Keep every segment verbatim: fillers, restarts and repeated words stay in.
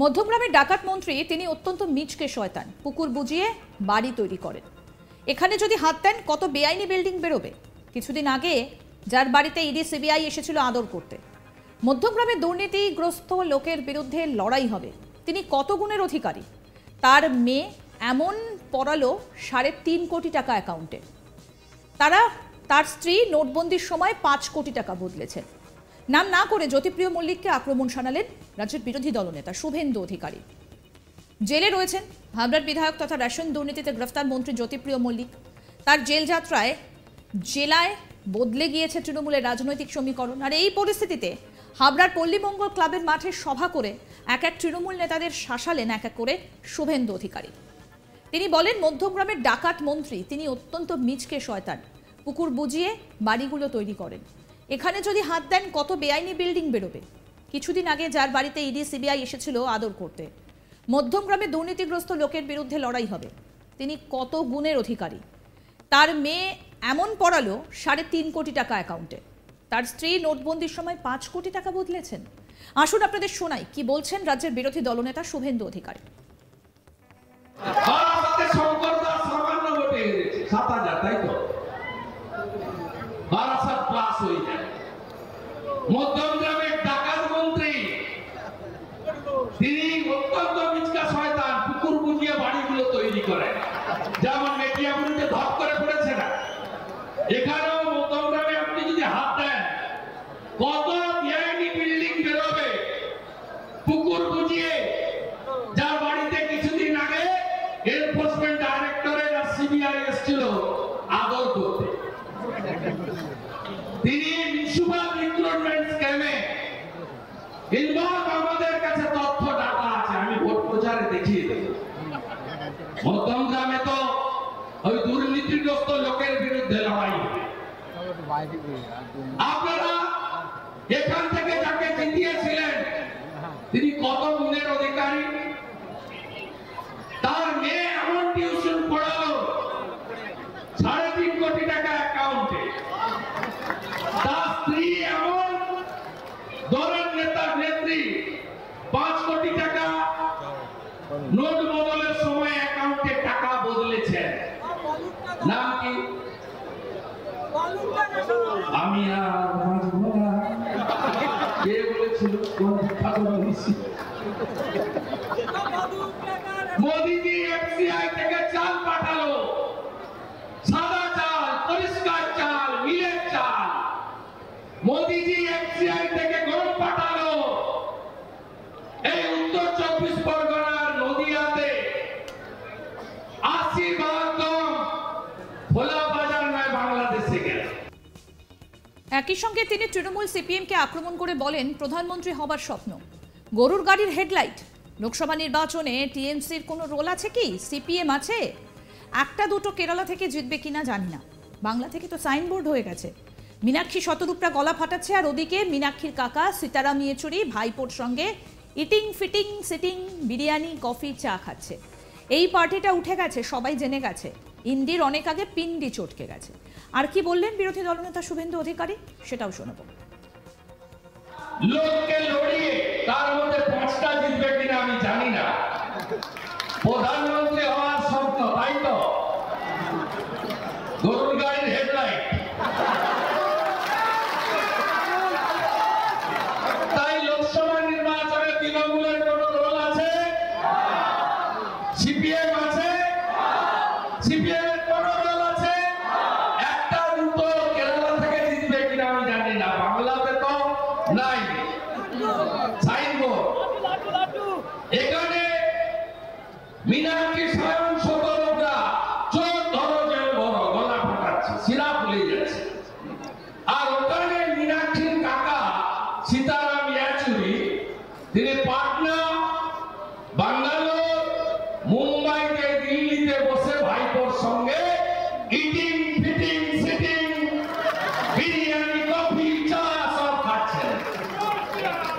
মধ্যমগ্রামের ডাকাত মন্ত্রী তিনি অত্যন্ত মিচকে শয়তান, পুকুর বুঝিয়ে বাড়ি তৈরি করেন। এখানে যদি হাত দেন কত বেআইনি বিল্ডিং বেরোবে। কিছুদিন আগে যার বাড়িতে ইডি সিবিআই এসেছিল আদর করতে, মধ্যমগ্রামে দুর্নীতিগ্রস্ত লোকের বিরুদ্ধে লড়াই হবে। তিনি কত গুণের অধিকারী, তার মেয়ে এমন পড়ালো সাড়ে তিন কোটি টাকা অ্যাকাউন্টে। তারা তার স্ত্রী নোটবন্দির সময় পাঁচ কোটি টাকা বদলেছেন। নাম না করে জ্যোতিপ্রিয় মল্লিককে আক্রমণ শানালেন রাজ্যের বিরোধী দলনেতা শুভেন্দু অধিকারী। জেলে রয়েছেন হাবড়ার বিধায়ক তথা রেশন দুর্নীতিতে গ্রেফতার মন্ত্রী জ্যোতিপ্রিয় মল্লিক। তার জেল যাত্রায় জেলায় বদলে গিয়েছে তৃণমূলের রাজনৈতিক সমীকরণ। আর এই পরিস্থিতিতে হাবড়ার পল্লীমঙ্গল ক্লাবের মাঠে সভা করে এক এক তৃণমূল নেতাদের শাসালেন এক এক করে শুভেন্দু অধিকারী। তিনি বলেন মধ্যমগ্রামের ডাকাত মন্ত্রী তিনি অত্যন্ত মিচকে শয়তান, পুকুর বুঝিয়ে বাড়িগুলো তৈরি করেন। এখানে যদি হাত দেন কত বেআইনি বিল্ডিং বেরোবে। কিছুদিন আগে যার বাড়িতে ইডি সিবিআই এসেছিল আদর করতে, মধ্যমগ্রামে দুর্নীতিগ্রস্ত লোকের বিরুদ্ধে লড়াই হবে। তিনি কত গুণের অধিকারী, তার মেয়ে এমন পড়ালো সাড়ে তিন কোটি টাকা অ্যাকাউন্টে। তার স্ত্রী নোটবন্দির সময় পাঁচ কোটি টাকা বদলেছেন। আসুন আপনাদের শোনাই কি বলছেন রাজ্যের বিরোধী দলনেতা শুভেন্দু অধিকারী। মধ্যমগ্রামের ডাকাত মন্ত্রী তিনি অত্যন্ত মিচকা শয়তান, পুকুর বুঝিয়ে বাড়িগুলো তৈরি করেন। যেমন মেটিয়াপুরিতে ধপ করে পড়েছে না, এখানেও মধ্যমগ্রামে আপনি যদি হাত দেন কত বেআইনি বিল্ডিং বেরোবে। পুকুর বুঝিয়ে যার বাড়িতে কিছুদিন আগে এনফোর্সমেন্ট ডাইরেক্টরেট আর সিবিআই এসেছিল আদর করতে, তিনি মিশুভা রিক্রুটমেন্ট স্ক্যামে ইনভলভ। আমাদের কাছে তথ্য ডাটা আছে, আমি ভোট প্রচারে দেখিয়ে দেব। মধ্যমগ্রামে তো ওই দুর্নীতিগ্রস্ত লোকের বিরুদ্ধে লড়াই হবে। আপনারা এখান থেকে যাকে জিতিয়েছিলেন তিনি কত গুণের অধিকারী, তার মেয়ে এমন টিউশন পড়ালো সাড়ে তিন কোটি টাকা অ্যাকাউন্টে। তার স্ত্রী এমন দলের নেতা নেত্রী পাঁচ কোটি টাকা নোট বদলের সময় অ্যাকাউন্টে টাকা বদলেছেন। নাম কি আমি আর কে বলেছিল, কোন মোদিজি এফসিআই থেকে চাল পাঠালো, সাদা চাল, পরিষ্কার চাল, মিলের চাল। মোদিজি এফসিআই থেকে গম পাঠালো। এই উত্তর চব্বিশ পরগনার নদিয়াতে আশি বার গম ভোলা বাজার নয় বাংলাদেশে গেল। একই সঙ্গে তিনি তৃণমূল সিপিএমকে আক্রমণ করে বলেন প্রধানমন্ত্রী হবার স্বপ্ন গরুর গাড়ির হেডলাইট। লোকসভা নির্বাচনে টিএমসির কোনো রোল আছে কি? সিপিএম আছে, একটা দুটো কেরালা থেকে জিতবে কিনা জানি না, বাংলা থেকে তো সাইনবোর্ড হয়ে গেছে। মিনাক্ষী শতরূপা গলা ফাটাচ্ছে, আর ওদিকে মিনাক্ষীর কাকা সীতারাম ইয়েচুরি ভাইপোর সঙ্গে eating fitting sitting biryani coffee চা খাচ্ছে। এই পার্টিটা উঠে গেছে, সবাই জেনে গেছে, ইন্ডির অনেক আগে পিন্ডি চটকে গেছে। আর কি বললেন বিরোধী দলনেতা শুভেন্দু অধিকারী সেটাও শোনাব। লোককে লড়িয়ে তার মধ্যে পাঁচটা জিতবে কিনা আমি জানি না, প্রধানমন্ত্রী হওয়ার স্বপ্ন, তাই তো গরুর গাড়ির হেডলাইট। তাই লোকসভা নির্বাচনে তৃণমূলের কোন রোল আছে? সিপিএম আছে, সিপিএম এর কোন রোল আছে? একটা দুটো কেরালা থেকে জিতবে কিনা আমি জানি না, বাংলাতে তো নাই সাইনবোর্ড। এখানে মিনাক্ষী স্বয়ং শতরূপা চোর ধরো যেন বড় গলা ফাটাচ্ছে, শিরা ফুলে যাচ্ছে। আর ওখানে মিনাক্ষীর কাকা সীতারাম ইয়েচুরি তিনি পাটনা, বাঙ্গালোর, মুম্বাইতে, দিল্লিতে বসে ভাইপোর সঙ্গে eating fitting sitting biryani coffee চা সব খাচ্ছেন।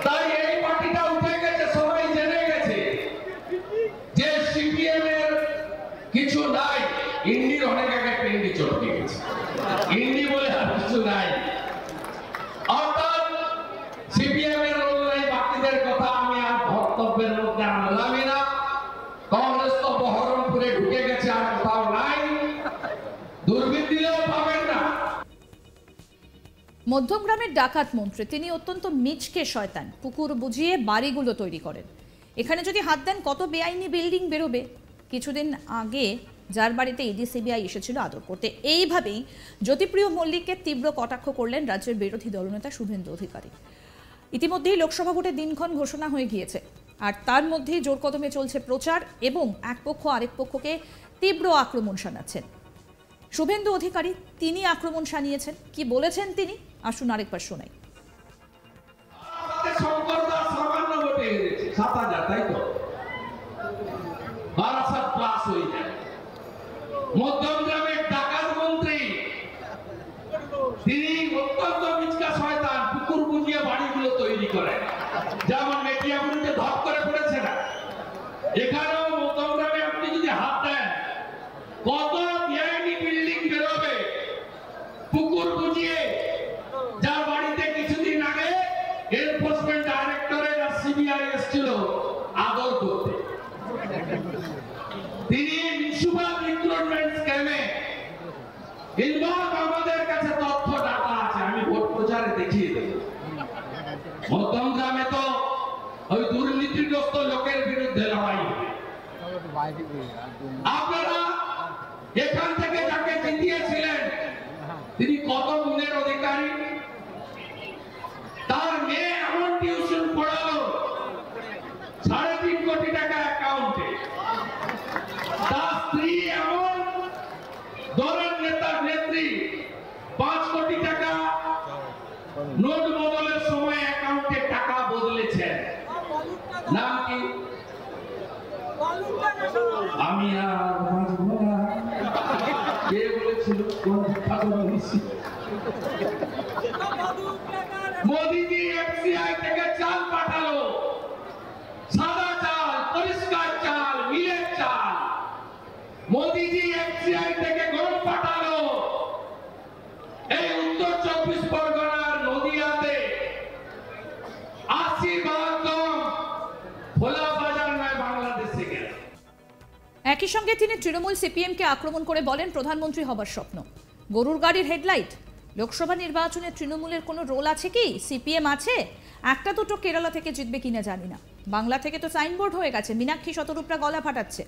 তাই এই পার্টিটা উঠে গেছে, সবাই জেনে গেছে যে সিপিএম এর কিছু নাই, ইন্ডির অনেক আগে পেন্ডি চটকে গেছে, ইন্ডি বলে আর কিছু নাই। অর্থাৎ সিপিএম এর রোল নাই, বাকিদের কথা আমি আর বক্তব্যের মধ্যে আমরা নামি না। কংগ্রেস তো বহরমপুরে ঢুকে গেছে, আর কোথাও নাই, দুর্বৃত্ত দিলেও পাবেন না। মধ্যমগ্রামের ডাকাত মন্ত্রী, তিনি অত্যন্ত মিচকে শয়তান, পুকুর বুঝিয়ে বাড়িগুলো তৈরি করেন। এখানে যদি হাত দেন কত বেআইনি বিল্ডিং বেরোবে। কিছুদিন আগে যার বাড়িতে ইডি সিবিআই এসেছিল আদর করতে, এইভাবেই জ্যোতিপ্রিয় মল্লিককে তীব্র কটাক্ষ করলেন রাজ্যের বিরোধী দলনেতা শুভেন্দু অধিকারী। ইতিমধ্যেই লোকসভা ভোটের দিনক্ষণ ঘোষণা হয়ে গিয়েছে, আর তার মধ্যেই জোর কদমে চলছে প্রচার এবং এক পক্ষ আরেক পক্ষকে তীব্র আক্রমণ শানাচ্ছেন। শুভেন্দু অধিকারী তিনি আক্রমণ শানিয়েছেন, কি বলেছেন তিনি, আসুন আরেকবার শোনাই। মধ্যমগ্রামের ডাকাত মন্ত্রী তিনি অত্যন্ত মিচকা শয়তান, পুকুর বুঝিয়ে বাড়িগুলো তৈরি করেন, যেমন মেটিয়াবুড়িতে ধপ করে পড়েছে না। এখানেও মধ্যমগ্রামে আপনি যদি হাত দেন কত বেআইনি বিল্ডিং বেরোবে, পুকুর বুঝিয়ে, যার বাড়িতে কিছুদিন আগে এনফোর্সমেন্ট ডাইরেক্টরেট আর সিবিআই এসেছিল আদর করতে। তিনি মিউনিসিপাল রিক্রুটমেন্ট স্ক্যামে ইনভলভ, আমাদের কাছে তথ্য ডাটা আছে, আমি ভোট প্রচারে দেখিয়ে দেব। মধ্যমগ্রামে তো ওই দুর্নীতিগ্রস্ত লোকের বিরুদ্ধে লড়াই হবে। আপনারা এখান থেকে যাকে জিতিয়েছিলেন তিনি কত গুণের অধিকারী, তার মেয়ে এমন টিউশন পড়ালো সাড়ে তিন কোটি টাকা অ্যাকাউন্টে, তার স্ত্রী এমন দলের নেতার নেত্রী পাঁচ কোটি টাকা নোট বদলের সময় অ্যাকাউন্টে টাকা বদলেছেন। নাম কি? আমি আর কে বলেছিল? মোদিজি এফসিআই থেকে চাল পাঠালো, সাদা চাল, পরিষ্কার চাল, মিলের চাল। মোদিজি এফসিআই থেকে গম পাঠালো। এই উত্তর চব্বিশ পরগনার নদিয়াতে আশি বার গম খোলা বাজার নয় বাংলাদেশে গেল। একই সঙ্গে তিনি তৃণমূল সিপিএমকে আক্রমণ করে বলেন প্রধানমন্ত্রী হবার স্বপ্ন গরুর গাড়ির হেডলাইট। লোকসভা নির্বাচনে তৃণমূলের কোনো রোল আছে কি? সিপিএম আছে, একটা দুটো কেরালা থেকে জিতবে কিনা জানি না, বাংলা থেকে তো সাইনবোর্ড হয়ে গেছে। মিনাক্ষী শতরূপা গলা ফাটাচ্ছে।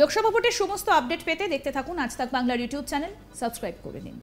লোকসভা ভোটের সমস্ত আপডেট পেতে দেখতে থাকুন আজতক বাংলার ইউটিউব চ্যানেল, সাবস্ক্রাইব করে নিন।